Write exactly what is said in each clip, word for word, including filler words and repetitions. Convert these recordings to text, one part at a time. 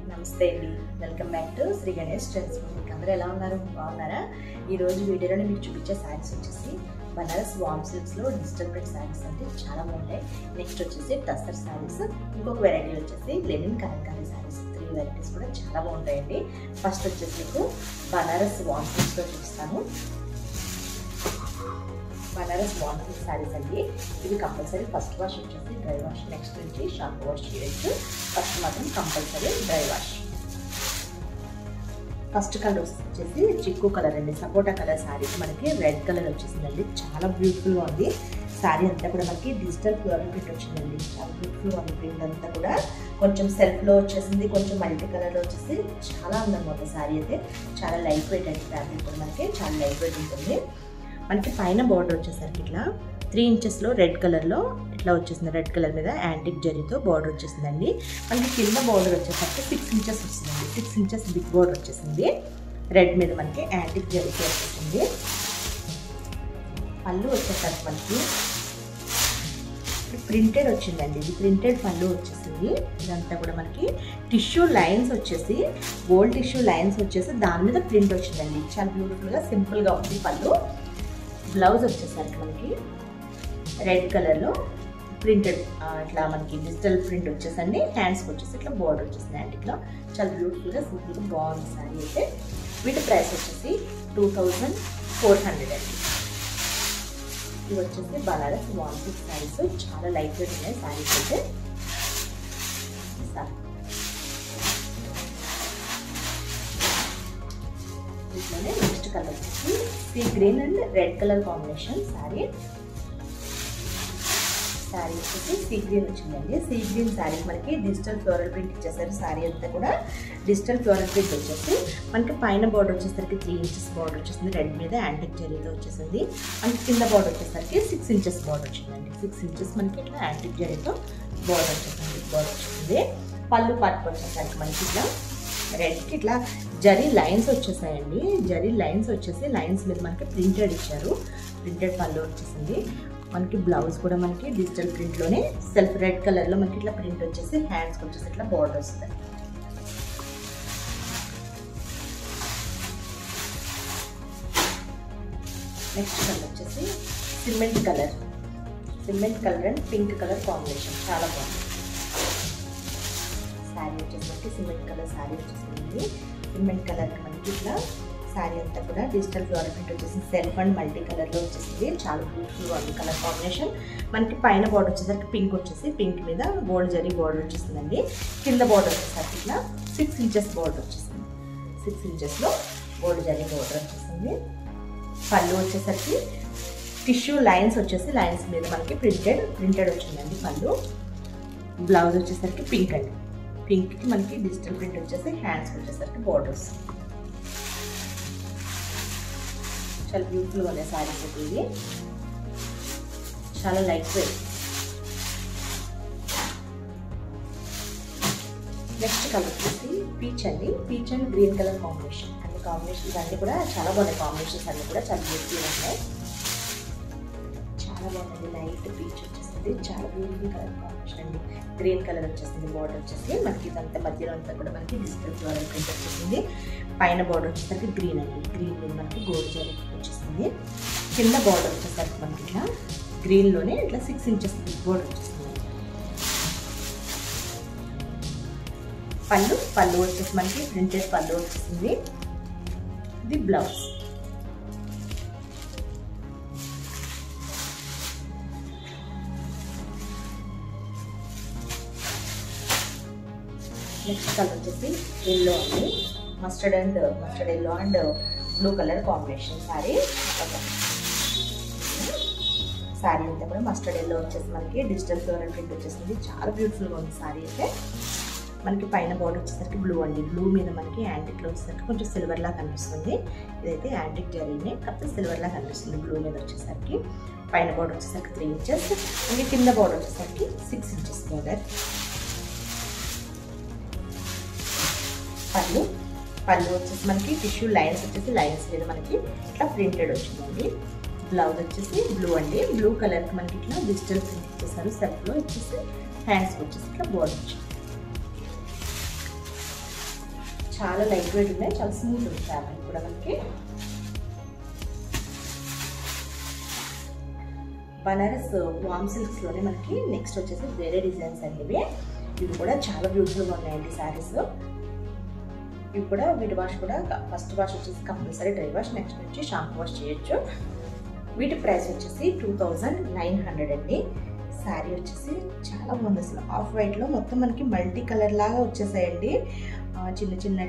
नमस्ते welcome back to Shri Ganesh trends boutique. अंदर एला उन्नारू बागुन्नारा। ई रोज वीडियो में चूप्चे सारीस वच्चेसी बनारस वार्म सिल्क्स लो डिजिटल प्रिंट सारीस अंटे चाला बागुंटायि। नेक्स्ट वच्चेसी टस्सर सारीस, इंकोक वेरैटी वच्चेसी linen kalamkari saris. Three varieties कूडा चाला बागुंटायंडि। फस्ट वच्चेसी मीकु बनारस वार्म सिल्क्स लो चूपिस्तानु। बनारस वार्म सिल्क सारीस अंडी इदि कंपल्सरी फस्ट वाश वच्चेसी ड्राई वाश, नेक्स्ट नुंचि शैंपू वाश चेयोच्चु। फस्ट मात्रम compulsory dry wash. First colour వచ్చేసి చిక్కు కలర్ అండి, సపోటా కలర్ సారీ। మనకి రెడ్ కలర్ వచ్చేసిందండి, చాలా బ్యూటిఫుల్ గా ఉంది సారీ అంతా కూడా। మనకి డిజిటల్ ఫ్లోరల్ ప్రింట్ వచ్చిందండి, చాలా బ్యూటిఫుల్ గా ఉంది ప్రింట్ అంతా కూడా। కొంచెం సెల్ఫ్ లో వచ్చేసింది, కొంచెం మల్టీ కలర్ లో వచ్చేసి చాలా అందంగా ఉంది సారీ అయితే। చాలా లైట్ వెయిట్ అండి ఫ్యాబ్రిక్ కూడా, మనకి చాలా లైట్ వెయిట్ ఉంటుంది। మనకి పైన బోర్డర్ వచ్చేసరికి ఇట్లా త్రీ ఇంచెస్ లో రెడ్ కలర్ లో ఇట్లా వచ్చేసింది। రెడ్ కలర్ మీద యాంటిక్ జరీతో బార్డర్ వచ్చేసిందండి। మనకి కింద బార్డర్ వచ్చేసరికి సిక్స్ ఇంచెస్ వస్తుందండి, సిక్స్ ఇంచెస్ బిగ్ బార్డర్ వచ్చేసింది। రెడ్ మీద మనకి యాంటిక్ జరీతో వచ్చేసింది। పళ్ళు వచ్చేసరికి మనకి ప్రింటెడ్ వచ్చిందండి, ఇది ప్రింటెడ్ పళ్ళు వచ్చేసింది। ఇదంతా కూడా మనకి టిష్యూ లైన్స్ వచ్చేసి గోల్డ్ టిష్యూ లైన్స్ వచ్చేసి దాని మీద ప్రింట్ వచ్చిందండి, చాలా బ్యూటిఫుల్ గా సింపుల్ గా ఉంది పళ్ళు। బ్లౌజ్ వచ్చేసరికి మనకి రెడ్ కలర్ లో ప్రింటెడ్ ఇట్లా మనకి డిజిటల్ ప్రింట్ వచ్చేసండి। హ్యాండ్స్ వచ్చేసి ఇట్లా బోర్డర్ వచ్చేసింది అండి, ఇట్లా చాలా బ్యూటిఫుల్ గా సింపుల్ గా బాగుంది సారీ అయితే। వీటి ప్రైస్ వచ్చేసి టూ థౌజండ్ ఫోర్ హండ్రెడ్ అండి। ఇవి వచ్చేసి బనారస్ వార్మ్ సిల్క్ సారీస్, చాలా లైట్ వెయిట్ ఉన్నాయి సారీస్ అయితే। ఇట్లానే నెక్స్ట్ కలర్ వచ్చేసి sea green and red colour combination sorry. Sorry వచ్చేసి సీ గ్రీన్ వచ్చిందండి। సీ గ్రీన్ సారీ మనకి డిజిటల్ ఫ్లోరల్ ప్రింట్ ఇచ్చేసారు సారీ అంతా కూడా। డిజిటల్ ఫ్లోరల్ ప్రింట్ వచ్చేసి మనకి పైన బార్డర్ వచ్చేసరికి త్రీ ఇంచెస్ బార్డర్ వచ్చేసింది, రెడ్ మీద యాంటిక్ జరీతో వచ్చేసింది। మనకి కింద బార్డర్ వచ్చేసరికి సిక్స్ ఇంచెస్ బార్డర్ వచ్చిందండి, సిక్స్ ఇంచెస్ మనకి ఇట్లా యాంటిక్ జరీతో బార్డర్ వచ్చేసింది బార్డర్ వచ్చింది పళ్ళు పార్ట్ వచ్చేసరికి మనకి ఇట్లా రెడ్కి ఇట్లా జరీ లైన్స్ వచ్చేసాయండి, జరీ లైన్స్ వచ్చేసి లైన్స్ మీద మనకి ప్రింటెడ్ ఇచ్చారు, ప్రింటెడ్ పళ్ళు వచ్చేసింది మనకి। బ్లౌజ్ కూడా మనకి డిజిటల్ ప్రింట్లోనే సెల్ఫ్ రెడ్ కలర్లో మనకి ఇట్లా ప్రింట్ వచ్చేసి హ్యాండ్స్కి వచ్చేసి ఇట్లా బోర్డర్ వస్తుంది। నెక్స్ట్ కలర్ వచ్చేసి cement colour, cement colour and pink colour combination చాలా బాగుంది సారీ వచ్చేసి మనకి। సిమెంట్ కలర్ సారీ వచ్చేసింది, సిమెంట్ కలర్కి మనకి ఇట్లా సారీ అంతా కూడా డిజిటల్ ఫ్లోరల్ ప్రింట్ వచ్చేసి సెల్ఫ్ అండ్ మల్టీ కలర్లో వచ్చేసింది, చాలా బ్యూటిఫుల్ గా ఉంది కలర్ కాంబినేషన్ మనకి। పైన బార్డర్ వచ్చేసరికి పింక్ వచ్చేసి పింక్ మీద గోల్డ్ జరీ బార్డర్ వచ్చేసిందండి, కింద బార్డర్ వచ్చేసరికి ఇట్లా సిక్స్ ఇంచెస్ బార్డర్ వచ్చేసింది, సిక్స్ ఇంచెస్లో గోల్డ్ జరీ బార్డర్ వచ్చేసింది। పళ్ళు వచ్చేసరికి టిష్యూ లైన్స్ వచ్చేసి లైన్స్ మీద మనకి ప్రింటెడ్ ప్రింటెడ్ వచ్చిందండి పళ్ళు। బ్లౌజ్ వచ్చేసరికి పింక్ అండి, పింక్కి మనకి డిజిటల్ ప్రింట్ వచ్చేసి హ్యాండ్స్ వచ్చేసరికి బోర్డర్స్, చాలా బ్యూటిఫుల్గా ఉన్నాయి సారీస్ అయితే ఇవి, చాలా లైట్ వెయిట్। నెక్స్ట్ కలర్ వచ్చేసి పీచ్ అండి, peach and green colour combination అన్ని కాంబినేషన్స్ అన్నీ కూడా చాలా బాగున్నాయి, కాంబినేషన్స్ అన్నీ కూడా చాలా బ్యూటిఫుల్గా ఉన్నాయి, చాలా బాగుంది లైట్ పీచ్ వచ్చేసింది, చాలా బ్యూటిఫుల్ కలర్ కాంబినేషన్ అండి। గ్రీన్ కలర్ వచ్చేసింది, బార్డర్ వచ్చేసి మనకి ఇదంతా మధ్యలో అంతా కూడా మనకి డిజిటల్ ఫ్లోరల్ ప్రింట్ వచ్చేసింది, పైన బార్డర్ వచ్చేసరికి గ్రీన్ అండి, గ్రీన్ మీద మనకి గోల్డ్ జరీ వచ్చేసింది, కింద బార్డర్ వచ్చేసరికి మనకి ఇట్లా గ్రీన్లోనే ఇట్లా సిక్స్ ఇంచెస్ బార్డర్ వచ్చేసింది। పళ్ళు పళ్ళు వచ్చేసి మనకి ప్రింటెడ్ పళ్ళు వచ్చేసింది, ఇది బ్లౌజ్। నెక్స్ట్ కలర్ వచ్చేసి ఎల్లో అండి, mustard and mustard yellow and blue colour combination sorry. Sorry అంతా కూడా మస్టర్డ్ ఎల్లో వచ్చేసి మనకి డిజిటల్ ఫ్లోరల్ ప్రింట్ వచ్చేసింది, చాలా బ్యూటిఫుల్గా ఉంది సారీ అయితే మనకి। పైన బార్డర్ వచ్చేసరికి బ్లూ అండి, బ్లూ మీద మనకి యాంటిక్లో వచ్చేసరికి కొంచెం సిల్వర్లా కనిపిస్తుంది, ఇదైతే యాంటిక్ జరీనే కాకపోతే సిల్వర్లా కనిపిస్తుంది బ్లూ మీద వచ్చేసరికి। పైన బార్డర్ వచ్చేసరికి త్రీ ఇంచెస్ మనకి, కింద బార్డర్ వచ్చేసరికి సిక్స్ ఇంచెస్ బార్డర్। పళ్ళు పళ్ళు వచ్చేసి మనకి టిష్యూ లైన్స్ వచ్చేసి లైన్స్ మీద మనకి ఇట్లా ప్రింటెడ్ వచ్చిందండి, ब्लाउज ब्लू अंडी ब्लू कलर की मन की डिजिटल प्रिंट सैट हैंड्स बॉर्डर चाल लाइट वेट चाल स्मूथ फैब्रिक मन की बनारस वाम सिल्क्स मन की नेक्स्ट वेरे डिजाइन्स अभी इवे चाल ब्यूटिफुल सारीस वीट wash first wash compulsory dry wash next shampoo wash चेयचु वीट price two thousand nine hundred अंडी सारी वे चाला बहुत असल हाफ व्हाइट मत मन की मल्टी कलर लागा चिन्ना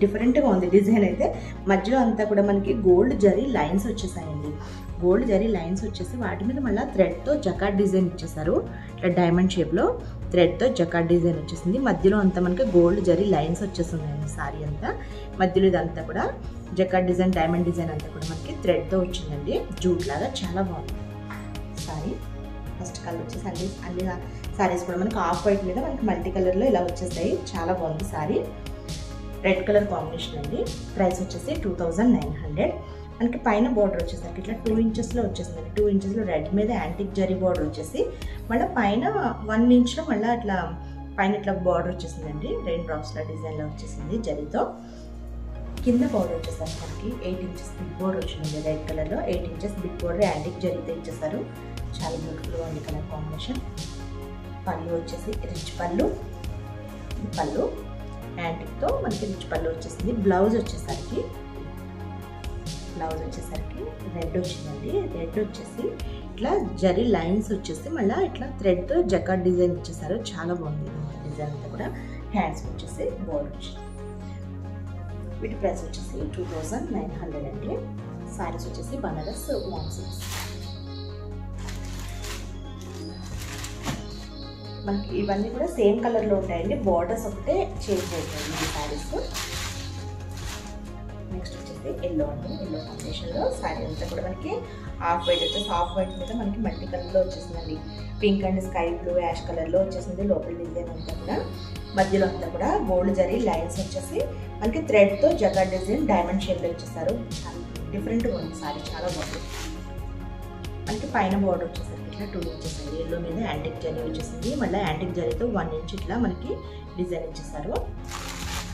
डिफरेंट डिजाइन अच्छे मध्य अंत मन की गोल्ड जरी लाइन्स वच्चेसायंडी गोल्ड जरी लाइन्स वच्चेसी वाटी मीद मल्ला थ्रेड तो जकार्ड डिजाइन इच्चेसारु इट्ला डायमंड शेप लो थ्रेड तो जकार्ड डिजाइन वच्चेसिंदी मध्यलो अंत मनकी गोल्ड जरी लाइन्स वच्चेसुन्नायंडी सारी अंता मध्यलो इदंता कूडा जकार्ड डिजाइन डायमंड डिजाइन अंता कूडा मनकी थ्रेड तो वच्चिंदी जूट लागा चाला बागुंदी सारी फस्ट कलर वे अभी सारीस मन को हाफ व्हाइट मन मल्टी कलर इला वाई चाला बहुत सारी रेड कलर कांबिनेशन अंडी price two thousand nine hundred मन की पैन बॉर्डर वे इला two inches two inches red मीद एंटिक जरी बॉर्डर वे मैं पैन वन इंच माला अट्ला पैन इला बॉर्डर वे रेन ड्रॉप्स डिजाइन जरी तो किंद बॉर्डर वे मन की एट इंचेस बिग बॉर्डर वे रेड कलर में eight inches big border antique zari इच्छा चाल ब्यूटिफुल कलर कांबिनेशन पल्लू वे रिच पल्लू पल्लू एंटिक तो मन की रिच पल्लू वे ब्लाउज वे ब्लाउज वे रेड वी रेड वे इला जरी लाइन्स वे माला इला थ्रेड तो जकार्ड डिजाइन इच्छा चाला बहुत डिजाइन हैंड्स वे बॉर्डर वीट प्राइस वे टू थाउजेंड नाइन हंड्रेड अंडी सारीस वे बनारस वाम सिल्क्स मन की इवन सेम कलर उ borders change saris next yellow yellow combination sari अंत मन की हाफ व्हाइट हाफ व्हाइट मन की मल्टी कलर वे pink and sky blue ash colour वे लोकल डिजाइन अंत मध्य गोल्ड जरी लाइन्स वे मन की थ्रेड तो jacquard design diamond shape different sari चाला बहुत मन की पैन बॉर्डर वे टू इंचेस येलो मीद एंटिक जरी वे मल्ल एंटिक जरी तो वन इंच इला मन की डिजाइन इच्छा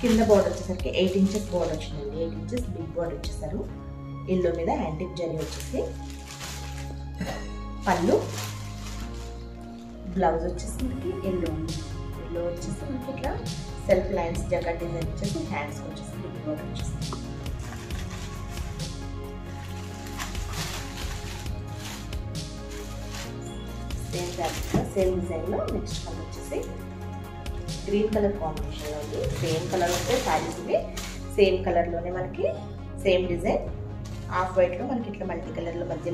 किंद बॉर्डर वे एट इंचेस बॉर्डर वे एट इंचेस बिग बॉर्डर वे येलो मीद एंटिक जरी वे पल्लू ब्लाउज वे मन की येलो येलो वे मन की इला self lines jacquard design hands big border वे same fabric same design next colour green colour combination same colour उ सारीस सेम कलर मन की सेम डिजाइन हाफ व्हाइट मन की इला मल्टी कलर मध्य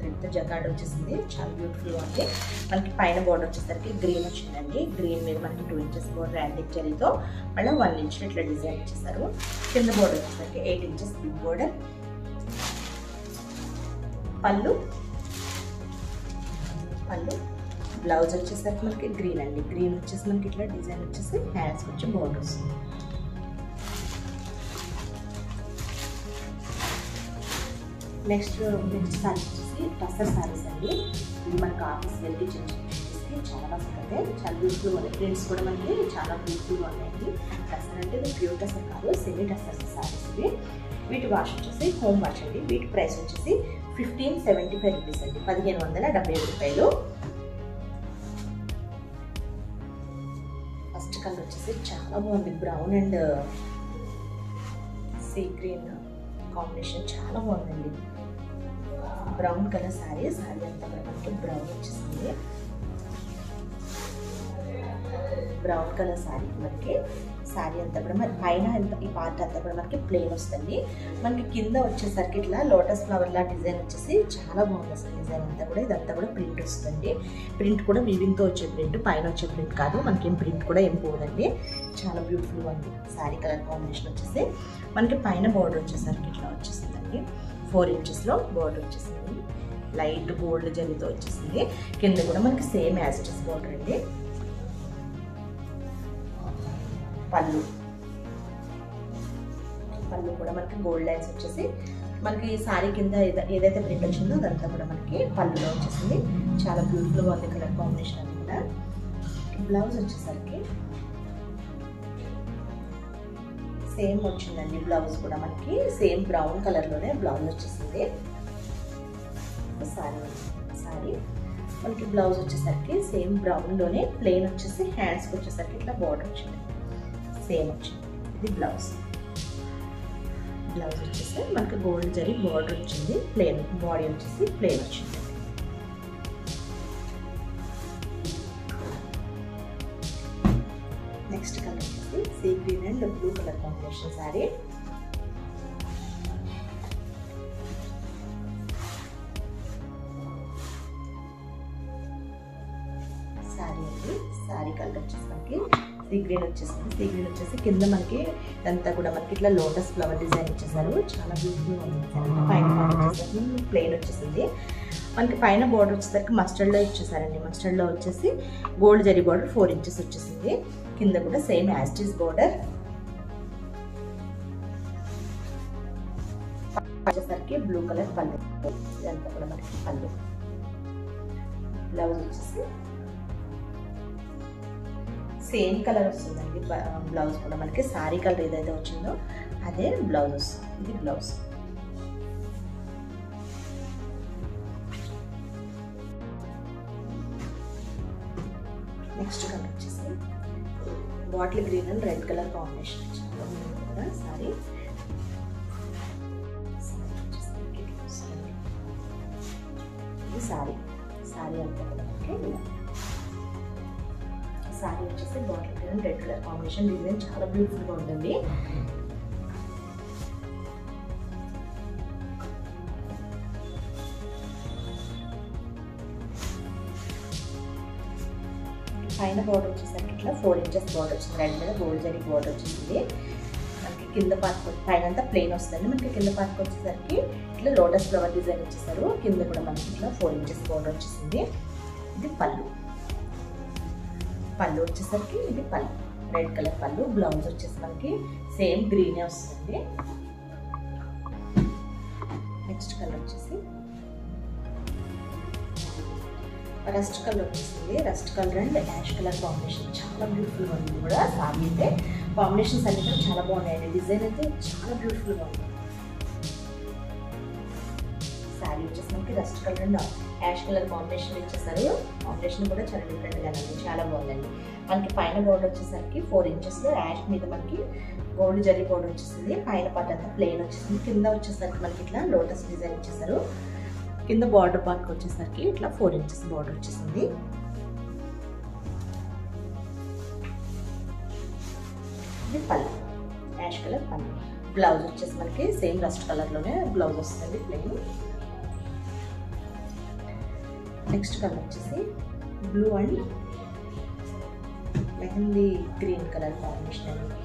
थ्रेड जकार्ड वे चाल ब्यूटिफुल मन की पैन बॉर्डर वे ग्रीन वी ग्रीन मीद मन की two inches border antique zari तो मैं वन इंच इला डिजाइन इच्छा किंद बॉर्डर वे eight inches big border pallu pallu blouse वे मन की ग्रीन अंडी ग्रीन वे मन की इला डिजाइन वे हैंड्स वे borders next next sari tussar saris अंडी मन को आफीस वेल की चाला बे चाल ब्यूटिफुल प्रिंट्स मन की चाला ब्यूटिफुल टसर अंटे प्योर टसर का सेमी टसर सारीस वीट वाश वे होम वाश अंडी वीट प्राइस वे फिफ्टीन सेवेंटी फाइव रूपीस अंडी पदहे वैब रूपये फस्ट कलर वे चाला बहुत brown and sea green combination चाला बहुत ब्राउन कलर सारी सारी अंत मन ब्राउन वे ब्राउन कलर सारी मन की सारी अंत मैं पैन पार्ट अंत मन की प्लेन वस्तु मन की किंद वे की इला लोटस फ्लावर ला डिजाइन वे चाला बहुत असल डिजाइन अंत इदंत प्रिंट वस्तु प्रिंट वीविंग तो वे प्रिंट पैन वे प्रिंट का मन के प्रिंट एमें चाला ब्यूटिफुल सारी कलर कांबिनेशन वे मन की पैन बॉर्डर वे इला वी फोर इंचेस बॉर्डर वे लाइट गोल्ड जरी तो वे किंद मन की सेम ऐस बॉर्डर अंडी पल्लू पल्लू मन की गोल्ड लाइन्स మనకి సారీ కింద ఏదైతే ప్రింట్ వచ్చిందో అదంతా కూడా మనకి పళ్ళులో వచ్చేసింది. చాలా బ్యూటిఫుల్ గా ఉంది కలర్ కాంబినేషన్ అది కూడా. బ్లౌజ్ వచ్చేసరికి సేమ్ వచ్చిందండి. బ్లౌజ్ కూడా మనకి సేమ్ బ్రౌన్ కలర్ లోనే బ్లౌజ్ వచ్చేసింది. సారీ సారీ మనకి బ్లౌజ్ వచ్చేసరికి సేమ్ బ్రౌన్ లోనే ప్లెయిన్ వచ్చేసి హ్యాండ్స్ వచ్చేసరికి ఇట్లా బోర్డర్ వచ్చింది, సేమ్ వచ్చింది. ఇది బ్లౌజ్. బ్లౌజ్ వచ్చేసి మనకి గోల్డ్ జరీ బోర్డర్ వచ్చింది. ప్లెయిన్ బాడీ వచ్చేసి ప్లెయిన్ వచ్చింది. నెక్స్ట్ కలర్ వచ్చేసి sea green and blue colour combination sorry. Sari అండి. సారీ కలర్ వచ్చేసి మనకి సీ గ్రీన్ వచ్చేసింది. సీ గ్రీన్ వచ్చేసి కింద మనకి ఇదంతా కూడా మనకి ఇట్లా లోటస్ ఫ్లవర్ డిజైన్ ఇచ్చేసారు. చాలా బ్యూటిఫుల్ ఉంది. పైన వచ్చేసరికి ప్లెయిన్ వచ్చేసింది. మనకి పైన బార్డర్ వచ్చేసరికి మస్టర్డ్లో ఇచ్చేసారండి. మస్టర్డ్లో వచ్చేసి gold zari border four inches వచ్చేసింది. కింద కూడా సేమ్ యాస్టీస్ బార్డర్ వచ్చేసరికి బ్లూ కలర్ పళ్ళు. ఇదంతా కూడా మనకి పళ్ళు. బ్లౌజ్ వచ్చేసి సేమ్ కలర్ వస్తుందండి. బ్లౌజ్ కూడా మనకి సారీ కలర్ ఏదైతే వచ్చిందో అదే బ్లౌజ్ వస్తుంది. ఇది బ్లౌజ్. నెక్స్ట్ కలర్ వచ్చేసి bottle green and red colour combination కూడా సారీ. ఇది సారీ. సారీ అంతా కూడా ఓకే. సారీ వచ్చేసి bottle green and red colour combination. Design చాలా బ్యూటిఫుల్గా ఉంటుంది. పైన బోర్డర్ వచ్చేసరికి ఇట్లా ఫోర్ ఇంచెస్ బోర్డర్ వచ్చింది. రెడ్ మీద గోల్డ్ జరీ బోర్డర్ వచ్చింది. మనకి కింద పార్ట్ పైన అంతా ప్లెయిన్ వస్తుందండి. మనకి కింద పార్ట్కి వచ్చేసరికి ఇట్లా లోటస్ ఫ్లవర్ డిజైన్ వచ్చేసారు. కింద కూడా మనకి ఇట్లా ఫోర్ ఇంచెస్ బోర్డర్ వచ్చేసింది. ఇది పళ్ళు. పళ్ళు వచ్చేసరికి ఇది పళ్ళు, రెడ్ కలర్ పళ్ళు. బ్లౌజ్ వచ్చేసి మనకి సేమ్ గ్రీనే వస్తుంది. నెక్స్ట్ కలర్ వచ్చేసి రస్ట్ కలర్ వచ్చేసింది. Rust colour and ash colour combination చాలా బ్యూటిఫుల్గా ఉంది కూడా. సారీ అయితే కాంబినేషన్స్ అన్ని కూడా చాలా బాగున్నాయండి. డిజైన్ అయితే చాలా బ్యూటిఫుల్గా ఉంది. సారీ వచ్చేసి మనకి rust colour and ash colour combination ఇచ్చేసారు. కాంబినేషన్ కూడా చాలా డిఫరెంట్గా ఉంది, చాలా బాగుందండి. మనకి పైన బోర్డర్ వచ్చేసరికి ఫోర్ ఇంచెస్లో యాష్ మీద మనకి గోల్డ్ జరీ బోర్డర్ వచ్చేసింది. పైన పార్ట్ అంతా ప్లెయిన్ వచ్చేసింది. కింద వచ్చేసరికి మనకి ఇట్లా లోటస్ డిజైన్ ఇచ్చేసారు. కింద బార్డర్ పార్క్ వచ్చేసరికి ఇట్లా ఫోర్ ఇంచెస్ బార్డర్ వచ్చేసింది. ఇది పళ్ళు, యాష్ కలర్ పళ్ళు. బ్లౌజ్ వచ్చేసి మనకి సేమ్ రస్ట్ కలర్లోనే బ్లౌజ్ వస్తుంది ప్లెయిన్. నెక్స్ట్ కలర్ వచ్చేసి blue and mehndi green colour combination అండి.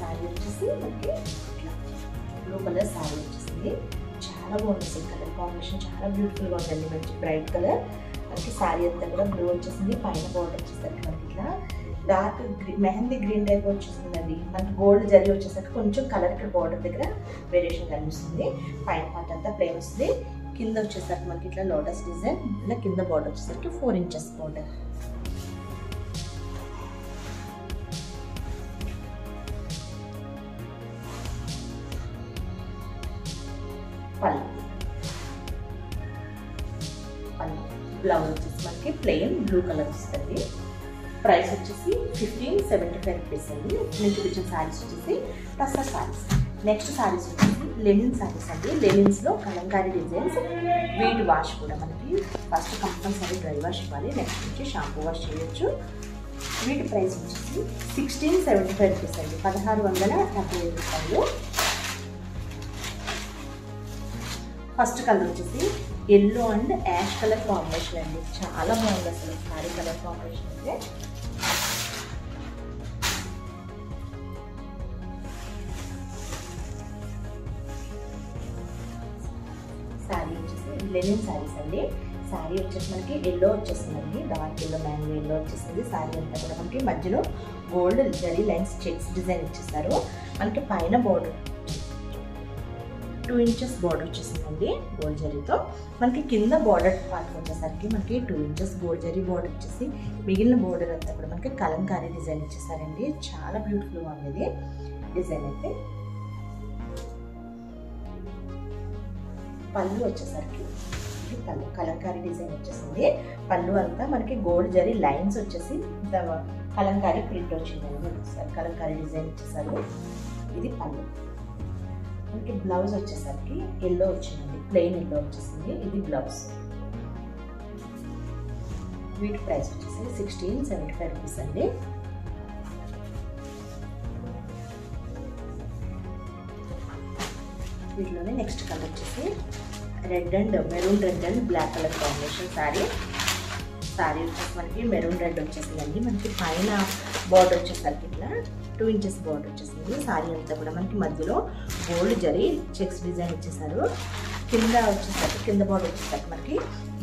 సారీ వచ్చేసి మనకి బ్లూ కలర్ సారీ వచ్చేసింది. చాలా బాగుంది కలర్ కాంబినేషన్, చాలా బ్యూటిఫుల్గా ఉందండి. మంచి బ్రైట్ కలర్. మనకి సారీ అంతా కూడా బ్లూ వచ్చేసింది. పైన బార్డర్ వచ్చేసరికి మనకి ఇట్లా dark green mehndi green type వచ్చేసిందండి. మనకి గోల్డ్ జరీ వచ్చేసరికి కొంచెం కలర్ ఇక్కడ బార్డర్ దగ్గర వేరియేషన్ కనిపిస్తుంది. పైన పార్ట్ అంతా ప్లెయిన్ వస్తుంది. కింద వచ్చేసరికి మనకి ఇట్లా లోటస్ డిజైన్. ఇలా కింద బార్డర్ వచ్చేసరికి ఫోర్ ఇంచెస్ బార్డర్. పళ్ళు. పళ్ళు బ్లౌజ్ వచ్చేసి మనకి ప్లెయిన్ బ్లూ కలర్ వస్తుంది. ప్రైస్ వచ్చేసి ఫిఫ్టీన్ సెవెంటీ ఫైవ్ రూపీస్ అండి. నేను చూపించిన శారీస్ వచ్చేసి టస్సర్ శారీస్. నెక్స్ట్ శారీస్ వచ్చేసి లెనిన్ శారీస్ అండి. లెనిన్స్లో కలంకారీ డిజైన్స్. వీట్ వాష్ కూడా మనకి ఫస్ట్ కంపల్సరీ డ్రై వాష్ ఇవ్వాలి. నెక్స్ట్ వచ్చి షాంపూ వాష్ చేయొచ్చు. వీటి ప్రైస్ వచ్చేసి సిక్స్టీన్ సెవెంటీ ఫైవ్ రూపీస్ అండి. పదహారు వందల డెబ్బై ఐదు రూపాయలు. ఫస్ట్ కలర్ వచ్చేసి yellow and ash colour combination అండి. చాలా బాగుంది అసలు సారీ కలర్ కాంబినేషన్ అయితే. సారీ వచ్చేసి లెనిన్ సారీస్ అండి. सारी मन की येलो वे डार्क येलो मैंगो येलो वे सारी अंत मन की मध्य gold zari lines checks design इच्छे मन की पैन बॉर्डर टू इंचेस बॉर्डर वे गोल्ड जरी तो मन की किंद बॉर्डर पार्ट की मन की two inches gold zari border मिगिलिन बॉर्डर अंत मन की कलंकारी डिजाइन इच्छे चाला ब्यूटीफुल डिजाइन अच्छे पल्लू वे पल्लू कलंकारी डिजाइन वे पल्लू अंत मन की गोल्ड जरी लाइन्स वे कलंकारी प्रिंट वे कलंकारी डिजाइन इधर पल्लू మనకి బ్లౌజ్ వచ్చేసరికి yellow వచ్చింది ప్లెయిన్ yellow వచ్చేసింది ఇది బ్లౌజ్ వీట్ ప్రైస్ వచ్చేసి सोलह पचहत्तर రూపాయలు అండి వీటిలోనే నెక్స్ట్ కలర్ వచ్చేసి red and maroon red and black colour combination sorry sari మనకి మెరూన్ రెడ్ వచ్చేసింది మనకి పైన బోర్డర్ వచ్చేసరికి ఇట్లా टू इंचेस बॉर्डर सारी अंत मन की मध्य गोल्ड जरी चेक्स डिजाइन किंद किंद बॉर्डर वे मन की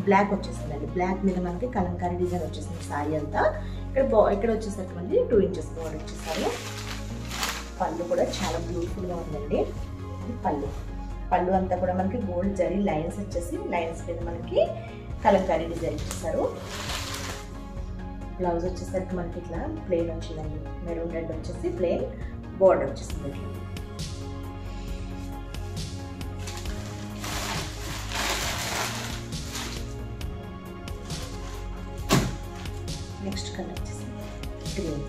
ब्लैक वे ब्लैक मन की कलंकारी डिजाइन वे सारी अंत इकड़े मन टू इंचेस बॉर्डर पल्लू चाला ब्यूटीफुल पल्लू पल्लू अंत मन की गोल्ड जरी लाइन्स लाइन्स मन की कलंकारी डिजाइन ब्लाउज వచ్చేసరికి మనకి ఇట్లా ప్లేన్ వచ్చిందండి మెరూన్ రెడ్ వచ్చేసి ప్లేన్ బోర్డర్ వచ్చేసింది నెక్స్ట్ కలర్ వచ్చేసి green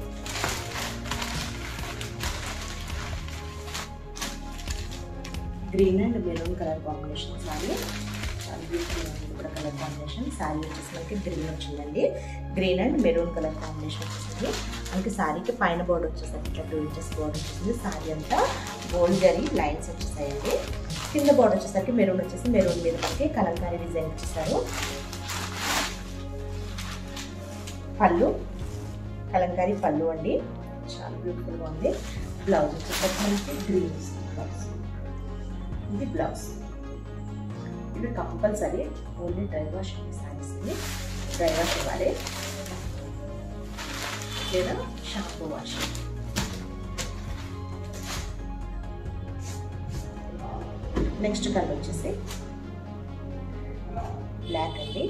green and maroon colour combination sari colour combination sari मन की ग्रीन वी green and maroon colour combination मन की सारी की पैन बॉर्डर वे टू इंचेस बॉर्डर सारी अंत गोल्ड जरी लाइन्स वे किंद बॉर्डर वे की मेरून वे मेरून मन की कलंकारी डिजाइन वे पल्लू कलंकारी पल्लू अंडी चाल ब्यूटीफुल ब्लाउज मन की ग्रीन ब्लाउज इधर blouse compulsory only dry wash dry wash इव्वाले लेदा शैंपू वाश नेक्स्ट कलर वच्चेसी ब्लैक अंडी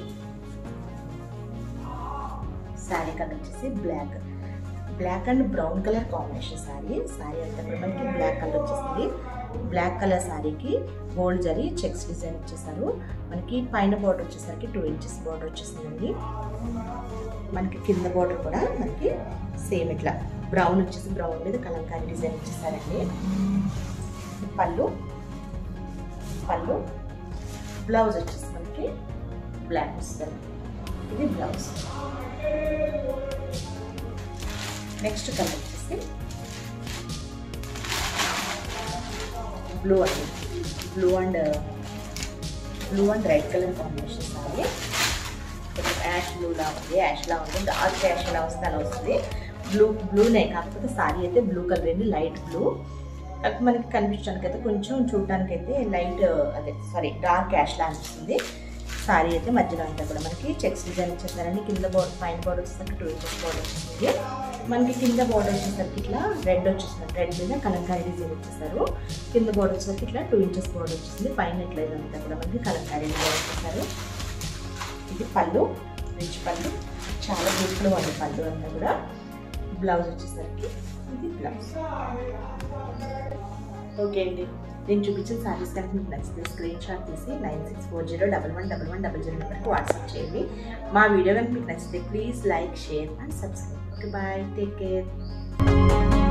सारी कलर वच्चेसी black black and brown colour combination sari sari अंत मनकी ब्लैक कलर वच्चेसी ब्लैक कलर सारी की गोल्ड जरी चेक्स डिजाइन इच्छे मन की पैन बॉर्डर वे टू इंचेस बॉर्डर वे मन की किंद बॉर्डर मन की सेम इला ब्राउन वे ब्राउन मीद कलंकारी डिजाइन इच्छे पल्लू पल्लू ब्लाउज मन की ब्लैक इधर ब्लाउज नेक्स्ट कलर ब्लू अंडी blue and blue and red colour combination sari ash blue ऐसी ऐसा डार्क ऐसा वस्तु ब्लू ब्लूने का सारी अच्छे ब्लू कलर लाइट ब्लू मन की कम चूडा लाइट अदे सारी डार्क ऐसा सारी अच्छे मध्य मन की चेक्स डिजाइन इच्छे किंद बॉर्डर पैन बॉर्डर वे टू इंचेस बॉर्डर मन की किंद बॉर्डर वे इला रेड रेड मीद कलंकारी डिजाइन इच्छे किंद बॉर्डर वे इला टू इंचेस बॉर्डर पैन इलांत मन की कलंकारी डिजाइन इच्छे पल्लू रिच पल्लू चाला ब्यूटीफुल पल्लू अंत ब्लाउज वे ब्लाउज ओके अंडी నేను చూపించిన సారీస్ కనుక మీకు నచ్చితే స్క్రీన్ షాట్ తీసి नौ छह चार शून्य एक एक एक शून्य కి వాట్సాప్ చేయండి। మా వీడియో కనుక మీకు నచ్చితే please like share and subscribe. Okay bye, take care.